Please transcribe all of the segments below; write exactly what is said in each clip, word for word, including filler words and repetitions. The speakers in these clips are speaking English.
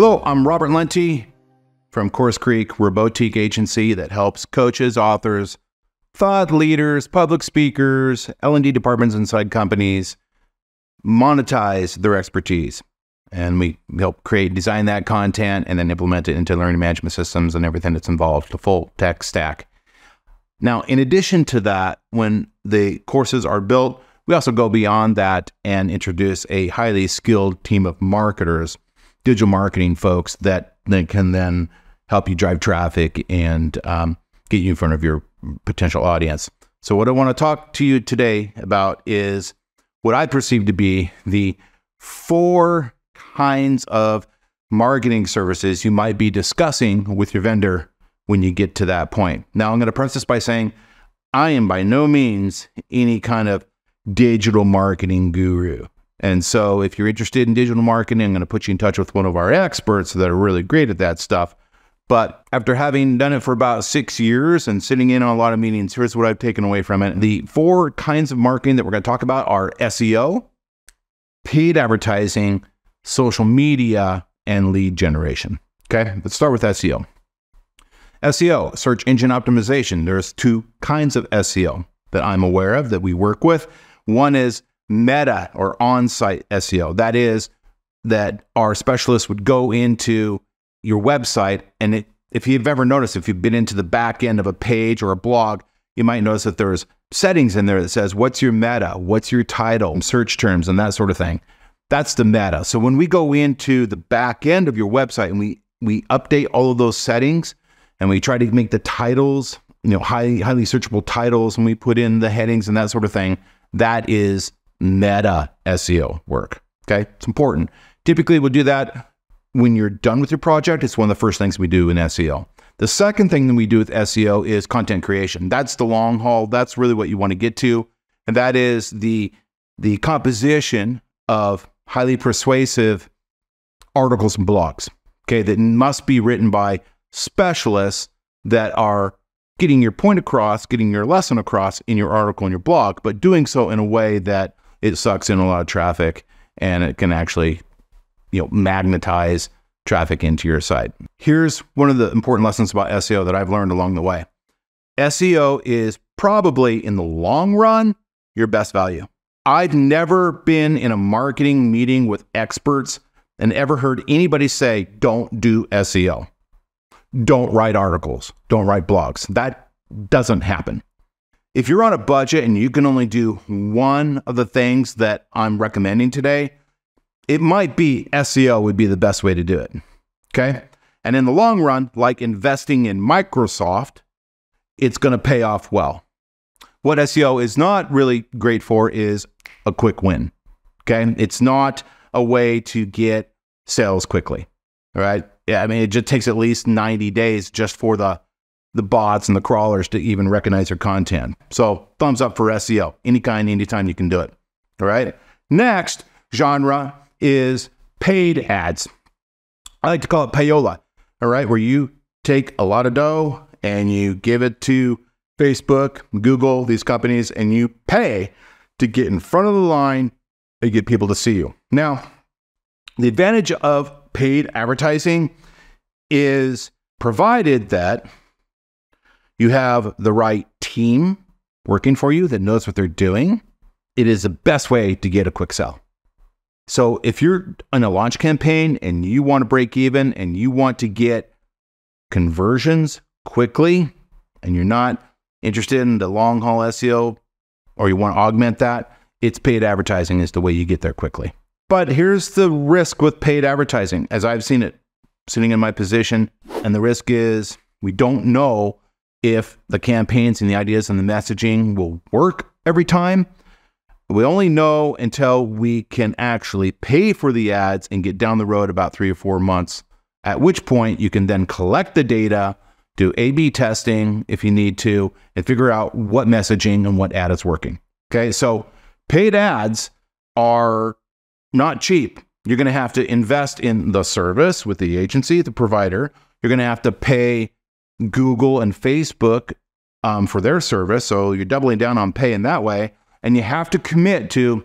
Hello, I'm Robert Lunte from Course Creek. We're a boutique agency that helps coaches, authors, thought leaders, public speakers, L and D departments inside companies monetize their expertise. And we help create, design that content and then implement it into learning management systems and everything that's involved, the full tech stack. Now, in addition to that, when the courses are built, we also go beyond that and introduce a highly skilled team of marketers, digital marketing folks that then can then help you drive traffic and um, get you in front of your potential audience. So what I want to talk to you today about is what I perceive to be the four kinds of marketing services you might be discussing with your vendor when you get to that point. Now, I'm going to preface this by saying I am by no means any kind of digital marketing guru. And so if you're interested in digital marketing, I'm going to put you in touch with one of our experts that are really great at that stuff. But after having done it for about six years and sitting in on a lot of meetings, here's what I've taken away from it. The four kinds of marketing that we're going to talk about are S E O, paid advertising, social media, and lead generation. Okay, let's start with S E O. S E O, search engine optimization. There's two kinds of S E O that I'm aware of that we work with. One is meta or on-site S E O. That is that our specialists would go into your website, and it, if you've ever noticed, if you've been into the back end of a page or a blog, you might notice that there's settings in there that says, what's your meta? What's your title? Search terms and that sort of thing. That's the meta. So when we go into the back end of your website and we, we update all of those settings and we try to make the titles, you know, highly, highly searchable titles, and we put in the headings and that sort of thing, that is meta S E O work. Okay. It's important. Typically we'll do that when you're done with your project. It's one of the first things we do in S E O. The second thing that we do with S E O is content creation. That's the long haul. That's really what you want to get to. And that is the, the composition of highly persuasive articles and blogs. Okay. That must be written by specialists that are getting your point across, getting your lesson across in your article and your blog, but doing so in a way that it sucks in a lot of traffic and it can actually, you know, magnetize traffic into your site. Here's one of the important lessons about S E O that I've learned along the way. S E O is probably, in the long run, your best value. I've never been in a marketing meeting with experts and ever heard anybody say, don't do S E O. Don't write articles. Don't write blogs. That doesn't happen. If you're on a budget and you can only do one of the things that I'm recommending today, it might be S E O would be the best way to do it. Okay. And in the long run, like investing in Microsoft, it's going to pay off well. What S E O is not really great for is a quick win. Okay. It's not a way to get sales quickly. All right. Yeah, I mean, it just takes at least ninety days just for the, the bots and the crawlers to even recognize your content. So thumbs up for S E O, any kind, anytime you can do it. All right. Next genre is paid ads. I like to call it payola. All right. Where you take a lot of dough and you give it to Facebook, Google, these companies, and you pay to get in front of the line and get people to see you. Now, the advantage of paid advertising is, provided that you have the right team working for you that knows what they're doing, it is the best way to get a quick sell. So if you're in a launch campaign and you want to break even and you want to get conversions quickly and you're not interested in the long haul S E O, or you want to augment that, it's paid advertising is the way you get there quickly. But here's the risk with paid advertising, as I've seen it sitting in my position. And the risk is we don't know if the campaigns and the ideas and the messaging will work every time. We only know until we can actually pay for the ads and get down the road about three or four months, at which point you can then collect the data, do A B testing if you need to, and figure out what messaging and what ad is working. Okay, so paid ads are not cheap. You're going to have to invest in the service with the agency, the provider. You're going to have to pay Google and Facebook um, for their service. So you're doubling down on pay in that way. And you have to commit to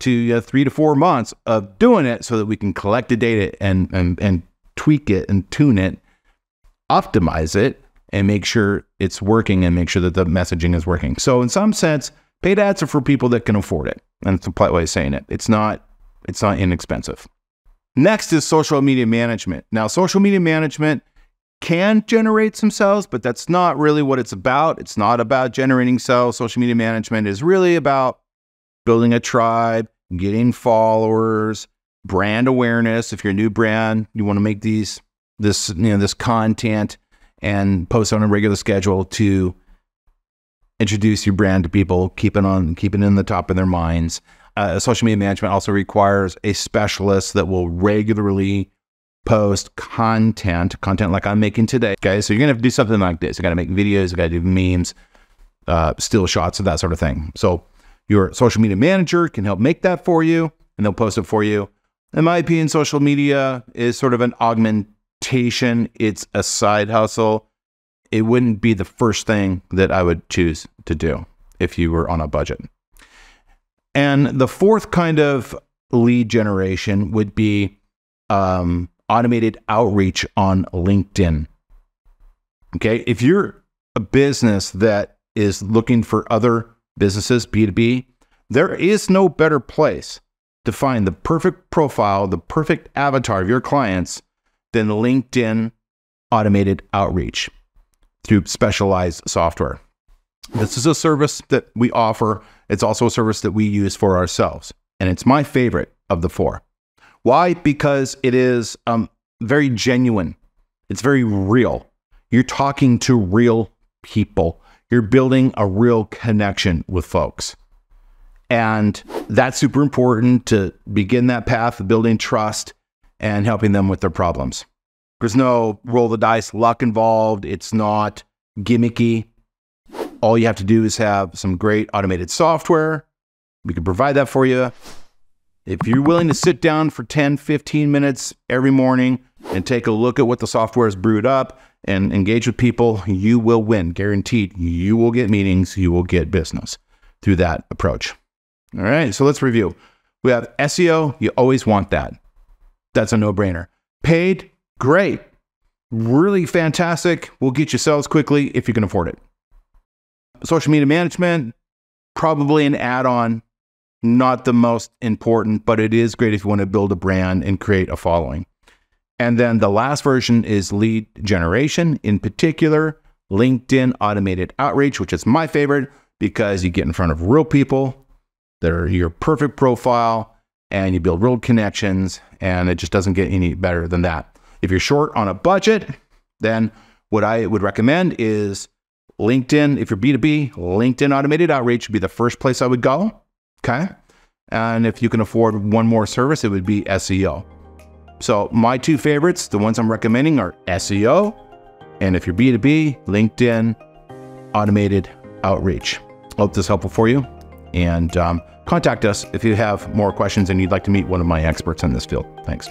to uh, three to four months of doing it so that we can collect the data and, and, and tweak it and tune it, optimize it, and make sure it's working and make sure that the messaging is working. So in some sense, paid ads are for people that can afford it. And it's a polite way of saying it. It's not, it's not inexpensive. Next is social media management. Now, social media management can generate some sales, but that's not really what it's about. It's not about generating sales. Social media management is really about building a tribe, getting followers, brand awareness. If you're a new brand, you want to make these, this, you know, this content and post on a regular schedule to introduce your brand to people, keep it on, keep it in the top of their minds. Uh, social media management also requires a specialist that will regularly post content, content like I'm making today, okay? So you're gonna have to do something like this. You gotta make videos, you gotta do memes, uh, still shots, and that sort of thing. So your social media manager can help make that for you, and they'll post it for you. In my opinion, social media is sort of an augmentation. It's a side hustle. It wouldn't be the first thing that I would choose to do if you were on a budget. And the fourth kind of lead generation would be um, automated outreach on LinkedIn. Okay, if you're a business that is looking for other businesses, B two B, there is no better place to find the perfect profile, the perfect avatar of your clients than LinkedIn automated outreach through specialized software. This is a service that we offer. It's also a service that we use for ourselves. And it's my favorite of the four. Why? Because it is um, very genuine. It's very real. You're talking to real people. You're building a real connection with folks. And that's super important to begin that path of building trust and helping them with their problems. There's no roll the dice luck involved. It's not gimmicky. All you have to do is have some great automated software. We can provide that for you. If you're willing to sit down for ten, fifteen minutes every morning and take a look at what the software has brewed up and engage with people, you will win. Guaranteed. You will get meetings. You will get business through that approach. All right. So let's review. We have S E O. You always want that. That's a no-brainer. Paid. Great. Really fantastic. We'll get you sales quickly if you can afford it. Social media management, probably an add-on, not the most important, but it is great if you want to build a brand and create a following. And then the last version is lead generation, in particular, LinkedIn automated outreach, which is my favorite because you get in front of real people that are your perfect profile and you build real connections, and it just doesn't get any better than that. If you're short on a budget, then what I would recommend is LinkedIn. If you're B two B, LinkedIn automated outreach would be the first place I would go, okay? And if you can afford one more service, it would be S E O. So my two favorites, the ones I'm recommending, are S E O, and if you're B two B, LinkedIn automated outreach. Hope this is helpful for you, and um, contact us if you have more questions and you'd like to meet one of my experts in this field. Thanks.